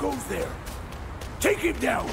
goes there. Take him down!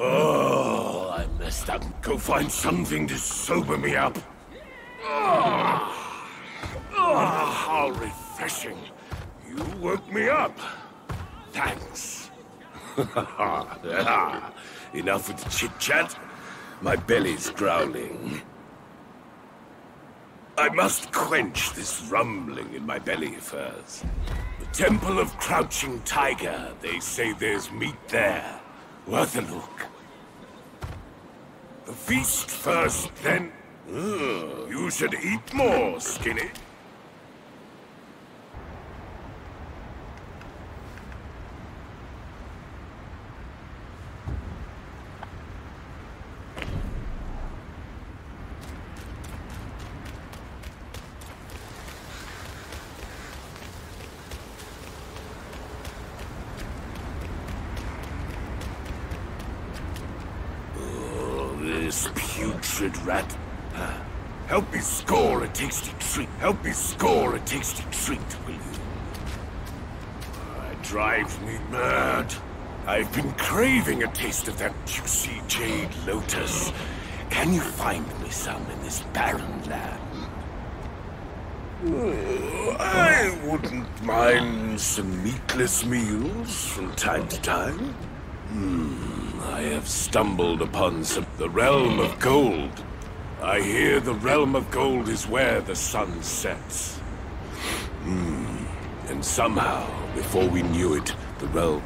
Oh, I messed up. Go find something to sober me up. How refreshing. You woke me up. Thanks. Enough with the chit-chat. My belly's growling. I must quench this rumbling in my belly first. The Temple of Crouching Tiger. They say there's meat there. Worth a look. A feast first, then. You should eat more, Skinny. Rat. Help me score a tasty treat. Help me score a tasty treat, will you? It drives me mad. I've been craving a taste of that juicy Jade Lotus. Can you find me some in this barren land? Oh, I wouldn't mind some meatless meals from time to time. I have stumbled upon the Realm of Gold. I hear the Realm of Gold is where the sun sets. And somehow, before we knew it, the realm...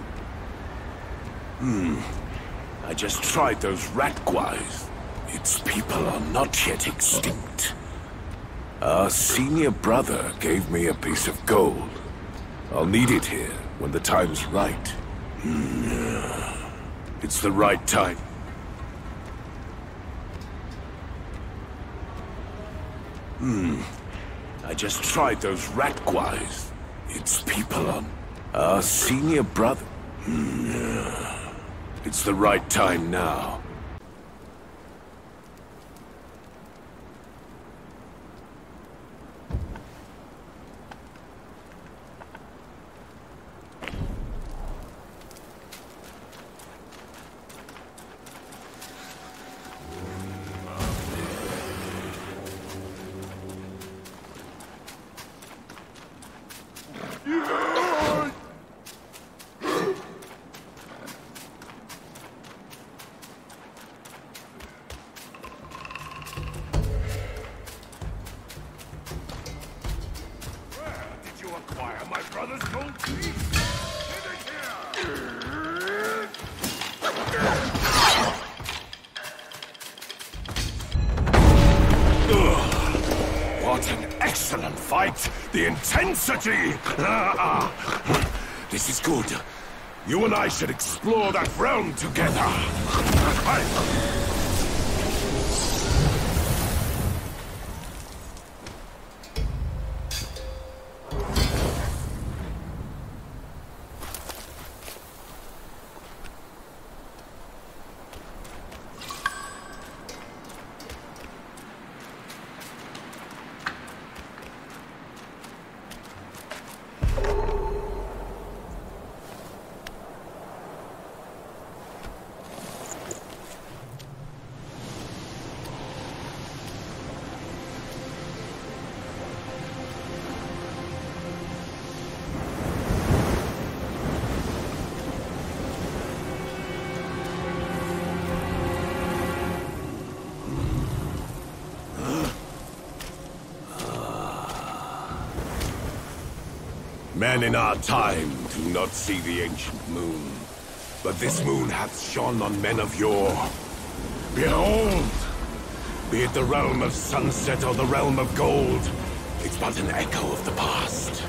I just tried those rat guais. Its people are not yet extinct. Our senior brother gave me a piece of gold. I'll need it here when the time's right. It's the right time. I just tried those rat guais. It's people on our senior brother. It's the right time now. What an excellent fight! The intensity! This is good. You and I should explore that realm together. Men in our time do not see the ancient moon, but this moon hath shone on men of yore. Behold! Be it the realm of sunset or the realm of gold, it's but an echo of the past.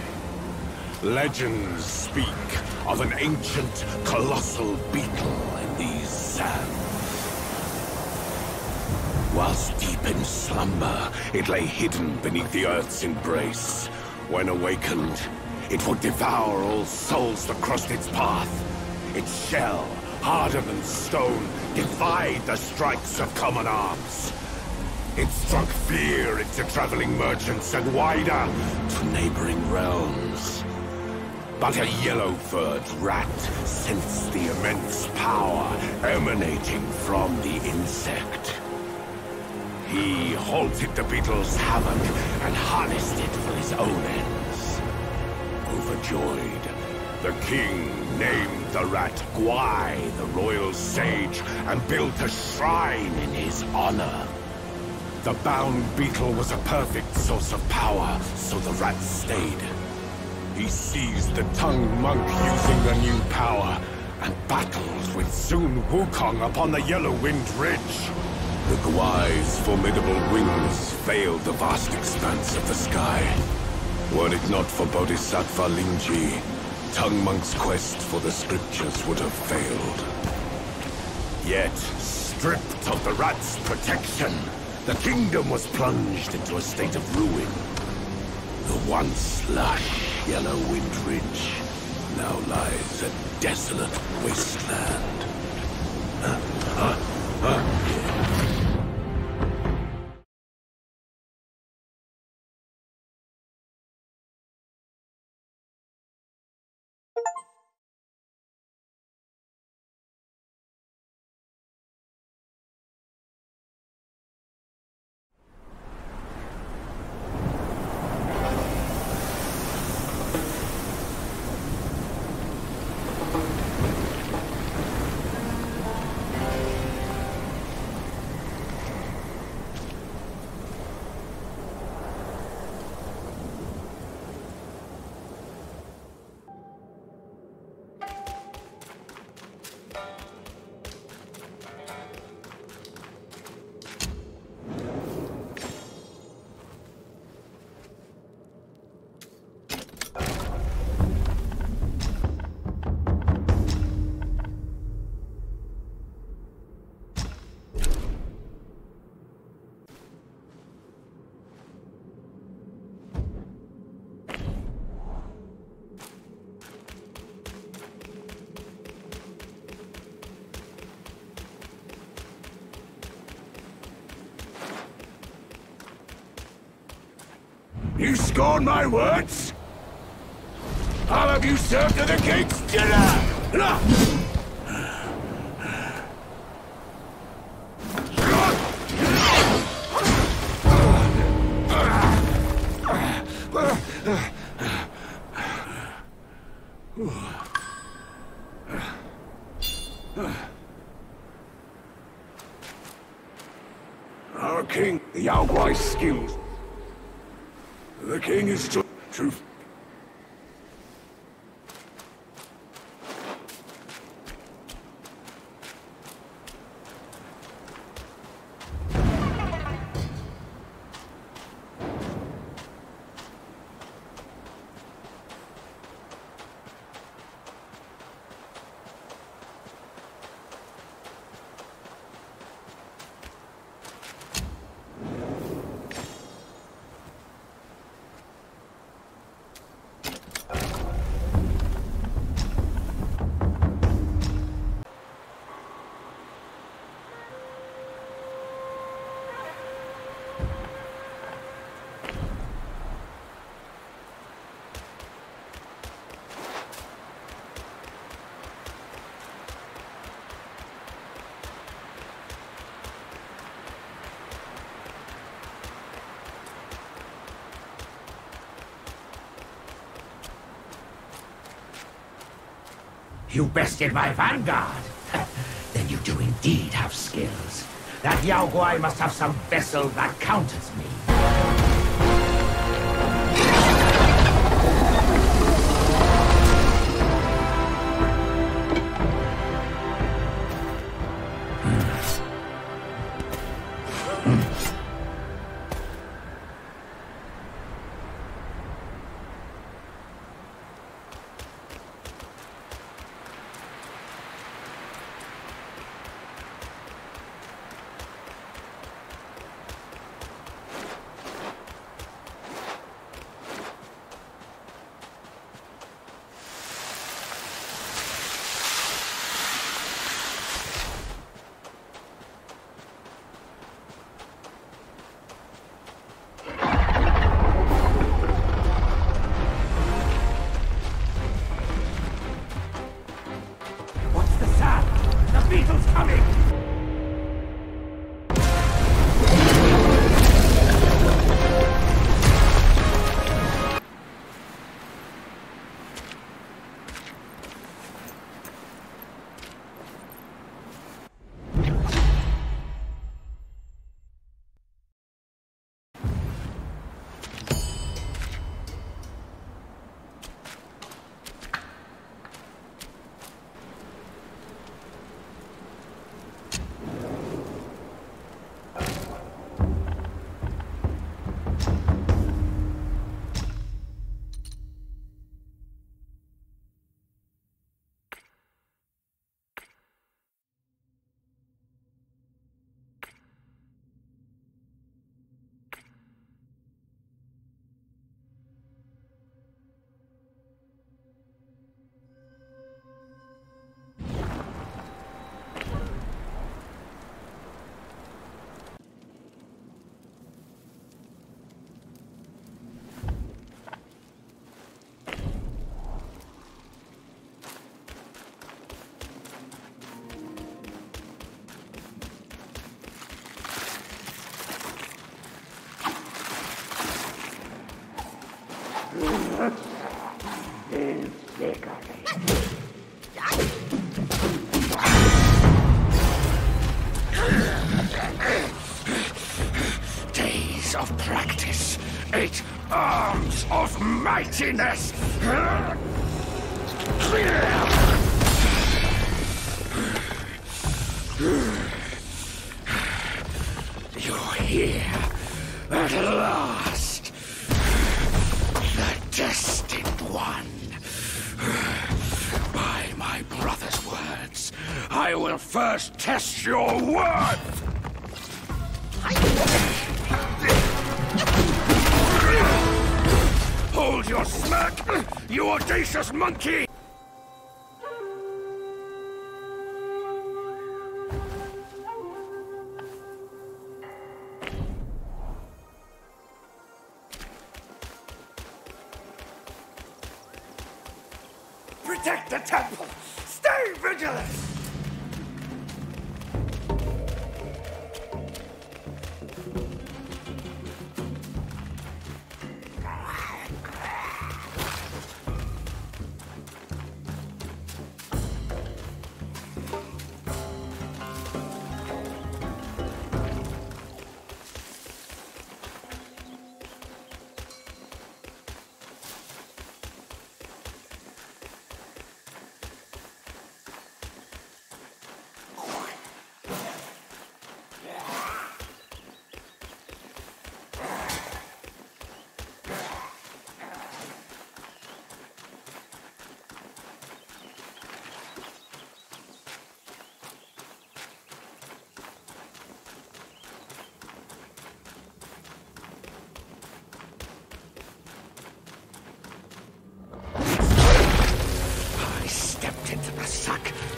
Legends speak of an ancient, colossal beetle in these sands. Whilst deep in slumber, it lay hidden beneath the earth's embrace. When awakened, it would devour all souls that crossed its path. Its shell, harder than stone, defied the strikes of common arms. It struck fear into traveling merchants and wider to neighboring realms. But a yellow-furred rat sensed the immense power emanating from the insect. He halted the beetle's havoc and harnessed it for his own ends. Overjoyed, the king named the rat Guai, the royal sage, and built a shrine in his honor. The bound beetle was a perfect source of power, so the rat stayed. He seized the tongue monk using the new power, and battled with Sun Wukong upon the Yellow Wind Ridge. The Guai's formidable wings veiled the vast expanse of the sky. Were it not for Bodhisattva Lingji, Tongue Monk's quest for the scriptures would have failed. Yet, stripped of the rat's protection, the kingdom was plunged into a state of ruin. The once lush Yellow Wind Ridge now lies a desolate wasteland. You scorn my words? I'll have you served to the king's dinner! Our king, Yao Guai's skills. The king is truth. You bested my vanguard. Then you do indeed have skills. That Yao Guai must have some vessel that counters me. Days of practice, 8 arms of mightiness. You're here at last, the destined one. By my brother's words, I will first test your worth! Hold your smirk, you audacious monkey! Protect the temple! Stay vigilant!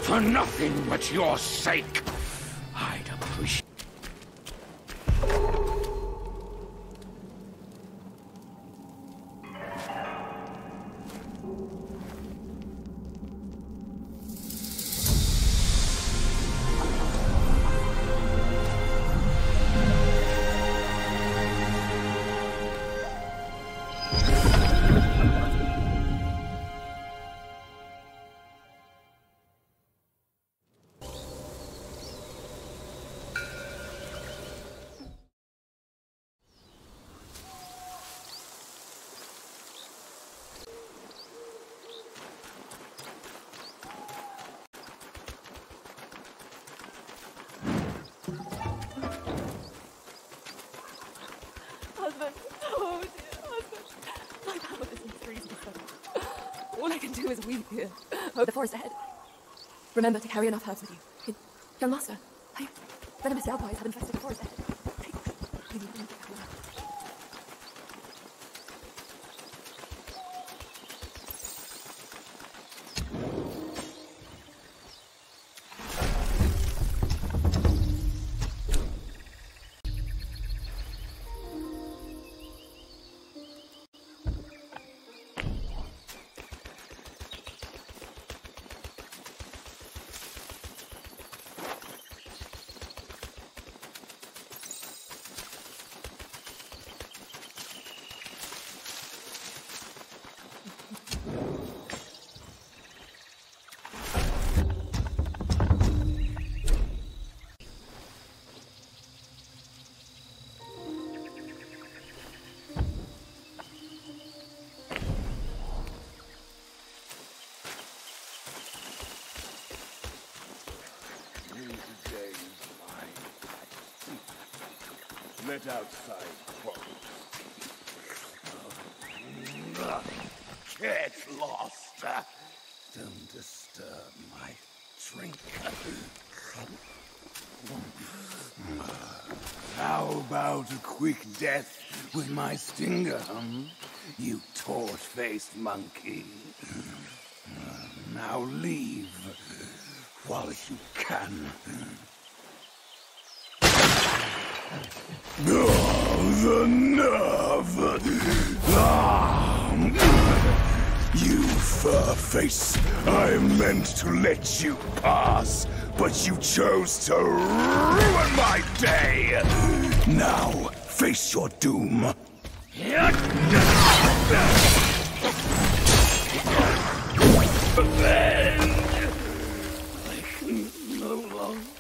For nothing but your sake, I'd appreciate. Husband, oh dear, husband. My power isn't freezing. All I can do is weep here. Oh, the forest ahead. Remember to carry enough herbs with you. Young master, I... venomous Yao Guai have infested the forest ahead. Let outside quote. Get lost. Don't disturb my drink. How about a quick death with my stinger, you torch-faced monkey? Now leave while you can. Oh, the nerve! Ah, you fur-face, I meant to let you pass, but you chose to ruin my day! Now, face your doom. Avenge! I can no longer...